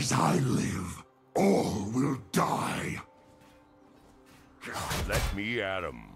As I live, all will die. Let me at 'em.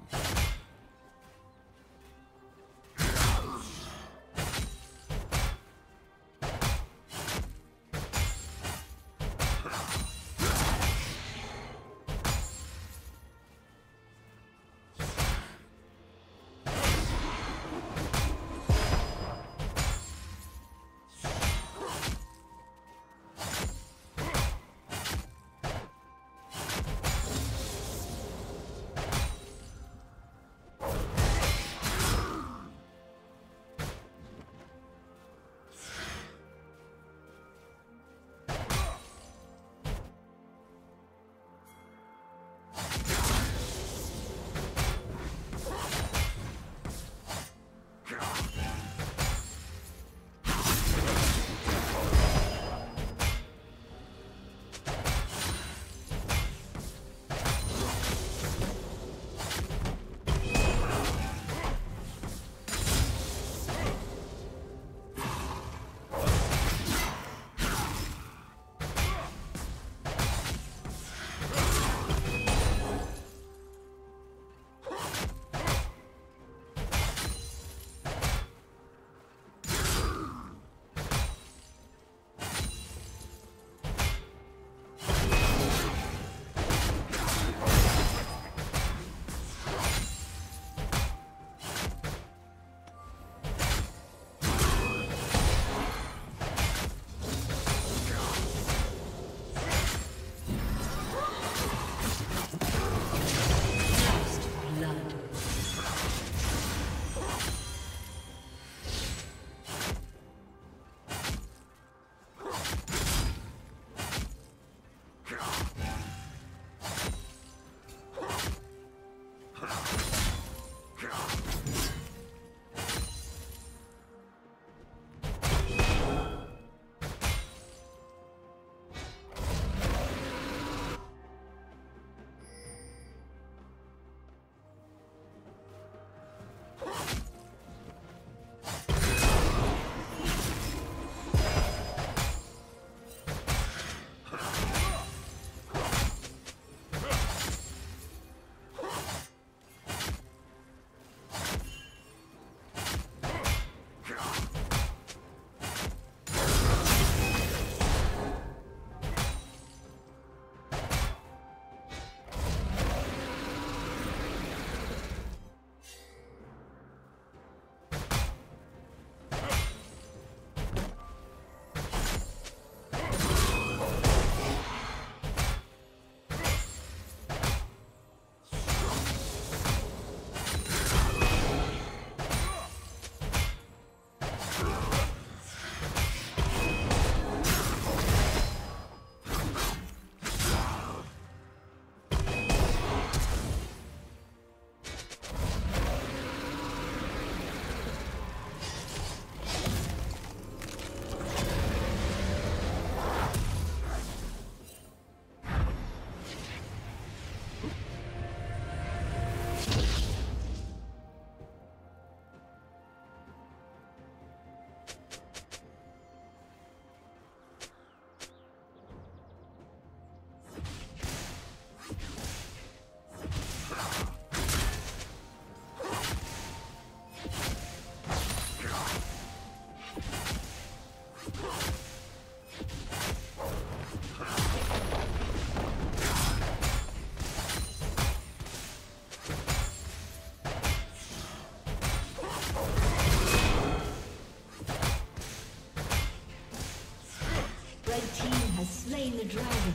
Slain the dragon.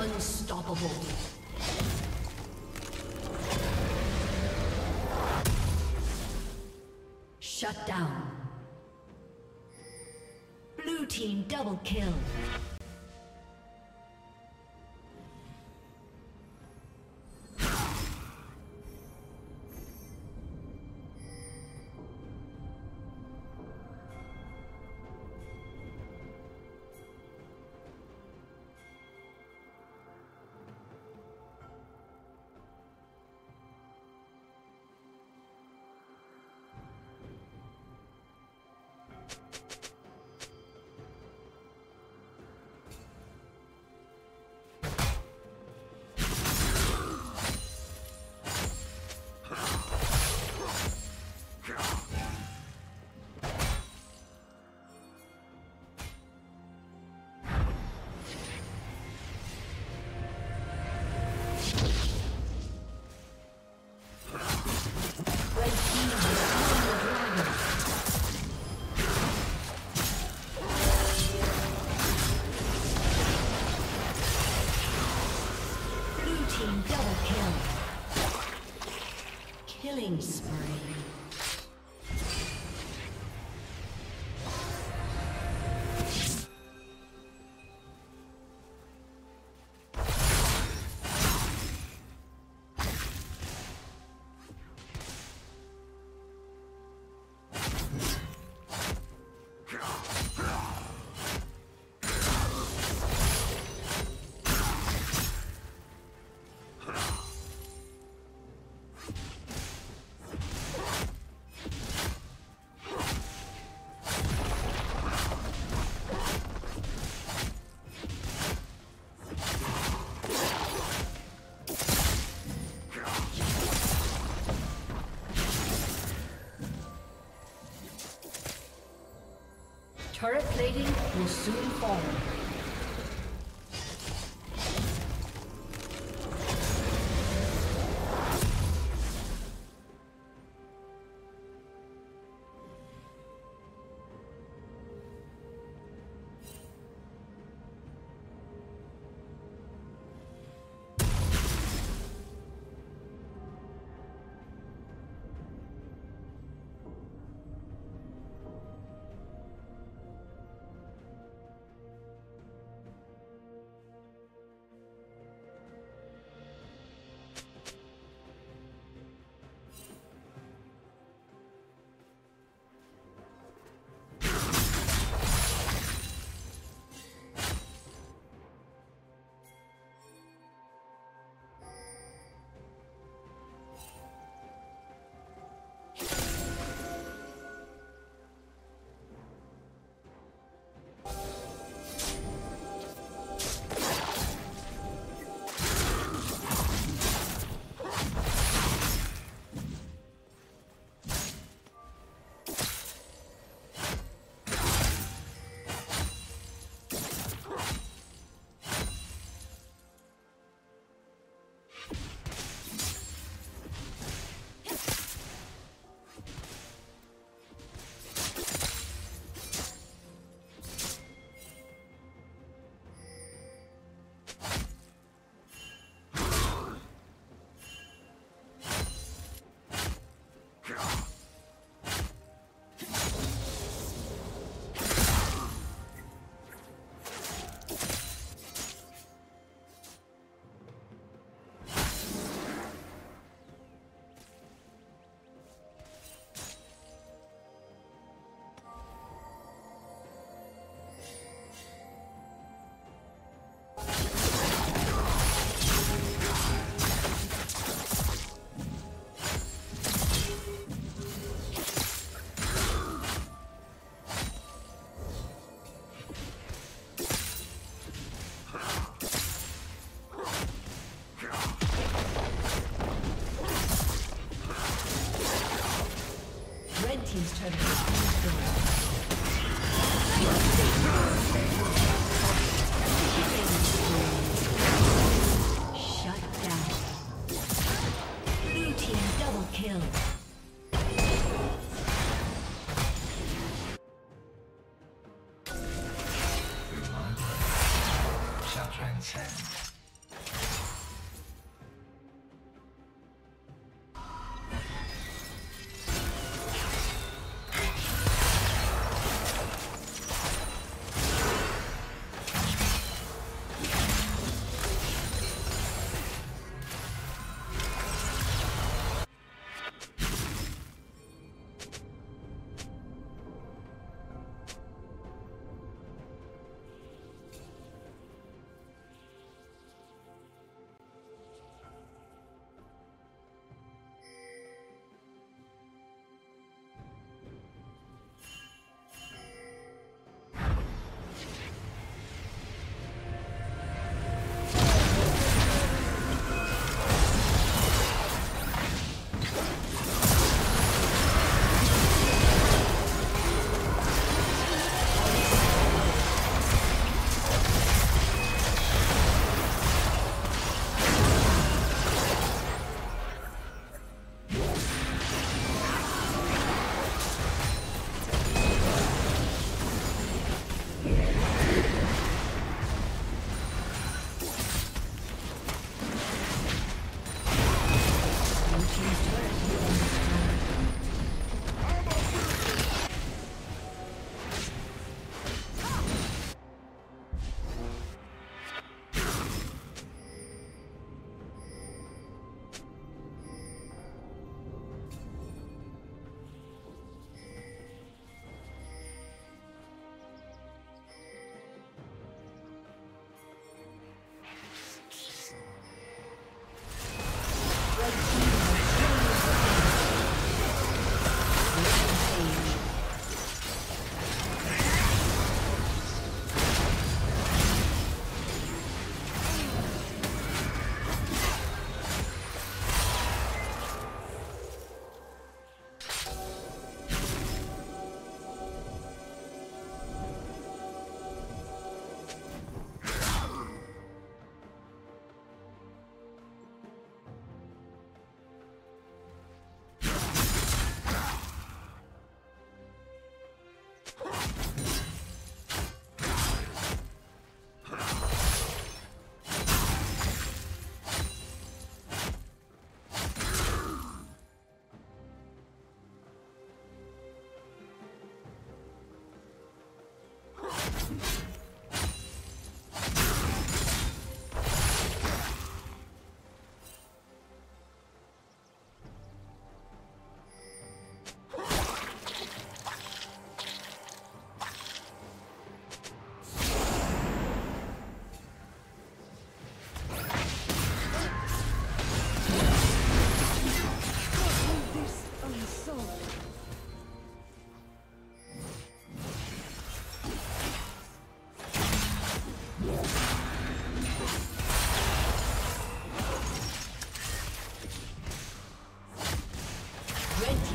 Unstoppable. Shut down. Blue team double kill. Killing spree. Turret plating will soon fall.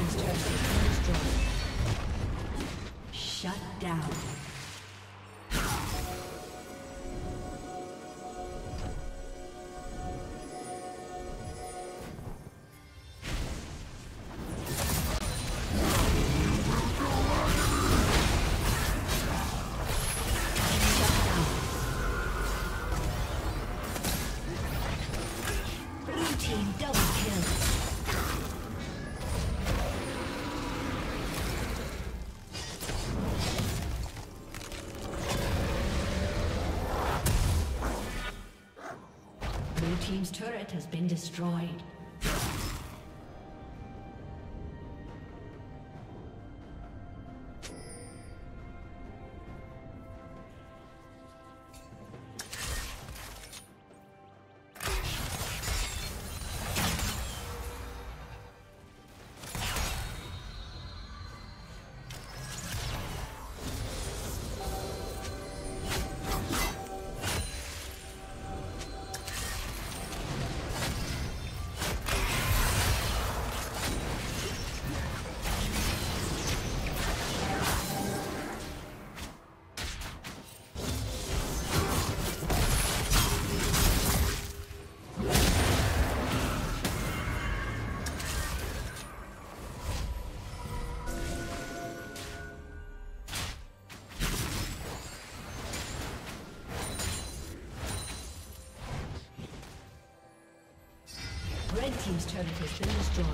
team's turret has been destroyed. Shut down. Team's turret has been destroyed. Red team's turret has been destroyed.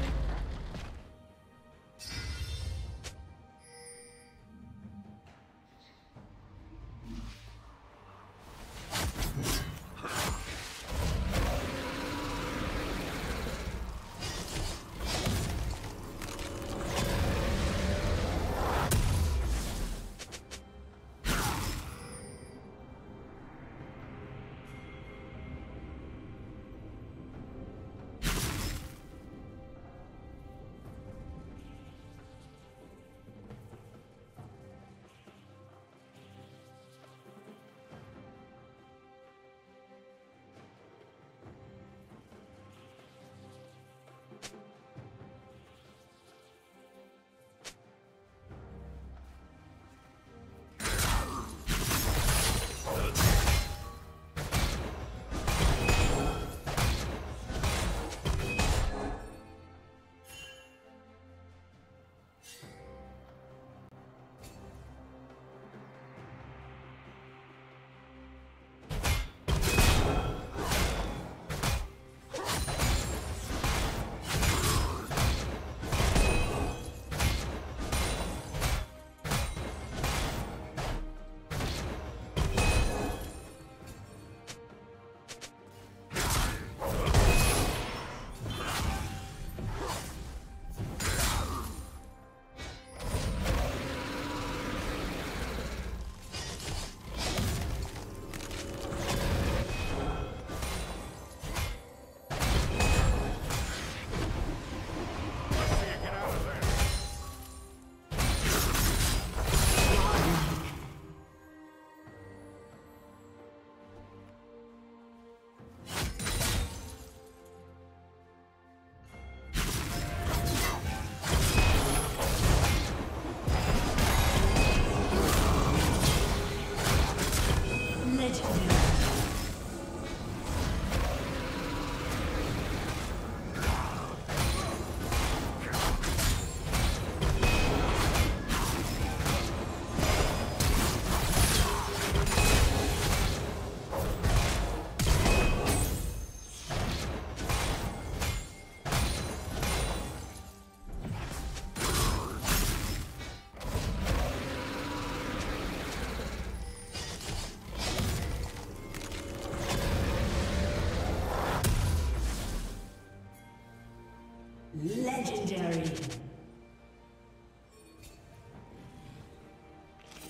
Legendary.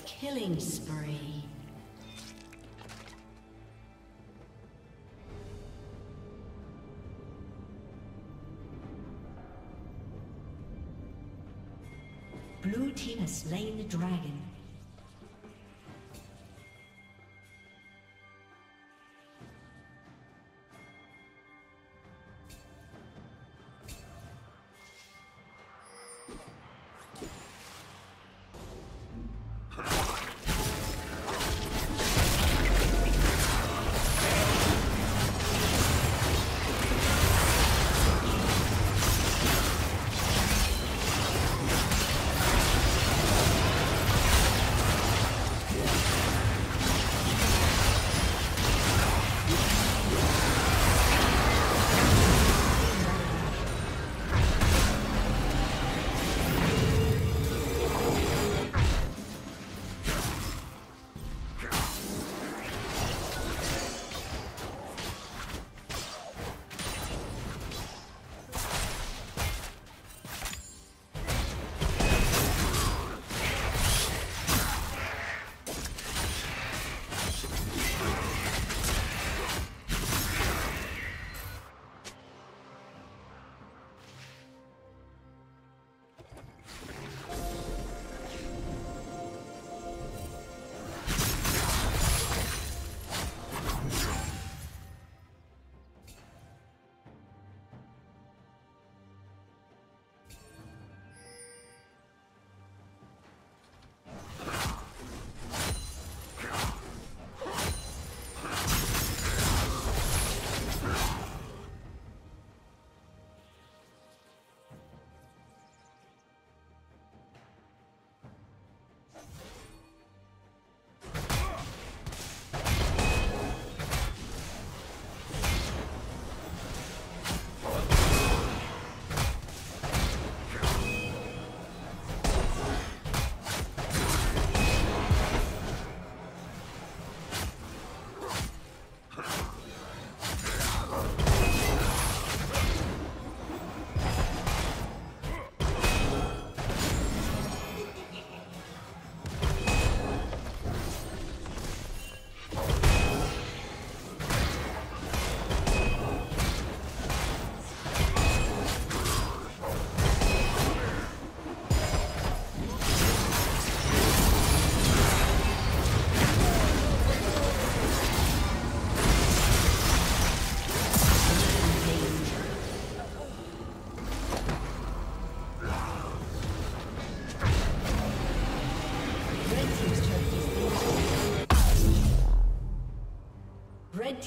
Killing spree. Blue team has slain the dragon.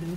Blue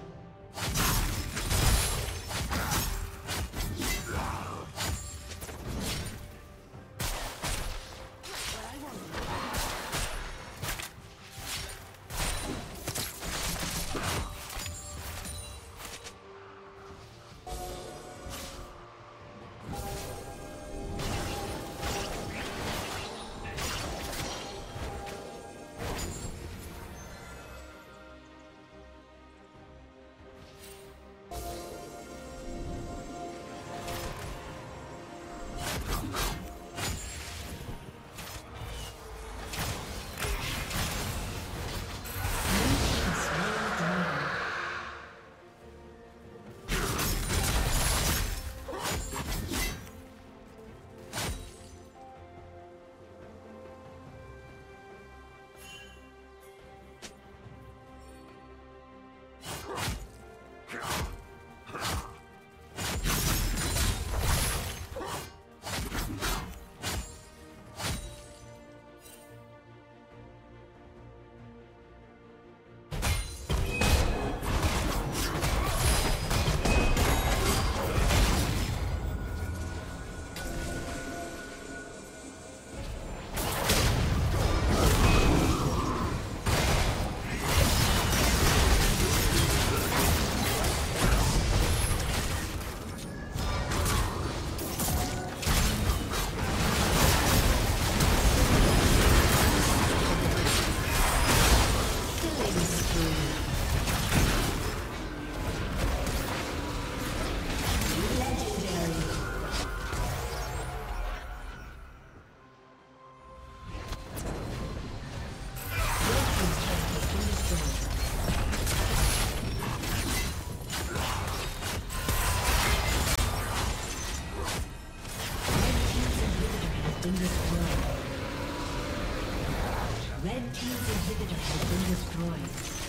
Red team's inhibitor has been destroyed.